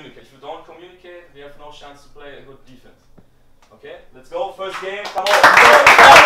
communicate. If you don't communicate, we have no chance to play a good defense. Okay, let's go. First game, come on.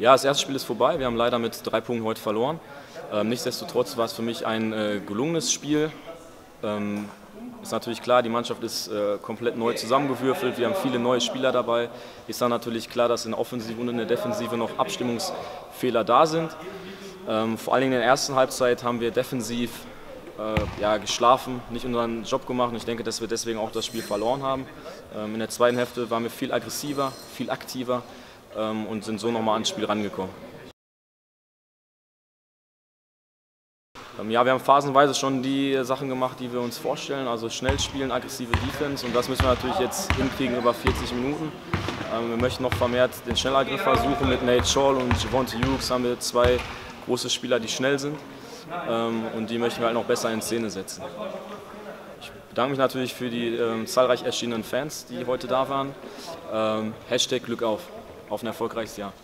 Ja, das erste Spiel ist vorbei. Wir haben leider mit 3 Punkten heute verloren. Nichtsdestotrotz war es für mich ein gelungenes Spiel. Ist natürlich klar, die Mannschaft ist komplett neu zusammengewürfelt. Wir haben viele neue Spieler dabei. Ist dann natürlich klar, dass in der Offensive und in der Defensive noch Abstimmungsfehler da sind. Vor allen Dingen in der ersten Halbzeit haben wir defensiv geschlafen, nicht unseren Job gemacht. Und ich denke, dass wir deswegen auch das Spiel verloren haben. In der zweiten Hälfte waren wir viel aggressiver, viel aktiver und sind so nochmal ans Spiel rangekommen. Ja, wir haben phasenweise schon die Sachen gemacht, die wir uns vorstellen, also schnell spielen, aggressive Defense, und das müssen wir natürlich jetzt hinkriegen über 40 Minuten. Wir möchten noch vermehrt den Schnellangriff versuchen. Mit Nate Scholl und Javonte Hughes haben wir 2 große Spieler, die schnell sind, und die möchten wir halt noch besser in Szene setzen. Ich bedanke mich natürlich für die zahlreich erschienenen Fans, die heute da waren. Hashtag Glück auf ein erfolgreiches Jahr.